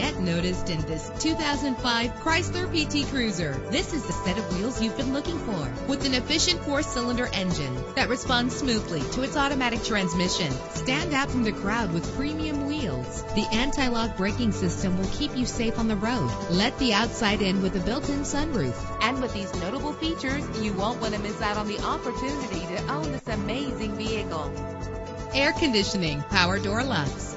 get noticed in this 2005 Chrysler PT Cruiser. This is the set of wheels you've been looking for, with an efficient four-cylinder engine that responds smoothly to its automatic transmission. Stand out from the crowd with premium wheels. The anti-lock braking system will keep you safe on the road. Let the outside in with a built-in sunroof. And with these notable features, you won't want to miss out on the opportunity to own this amazing vehicle. Air conditioning, power door locks,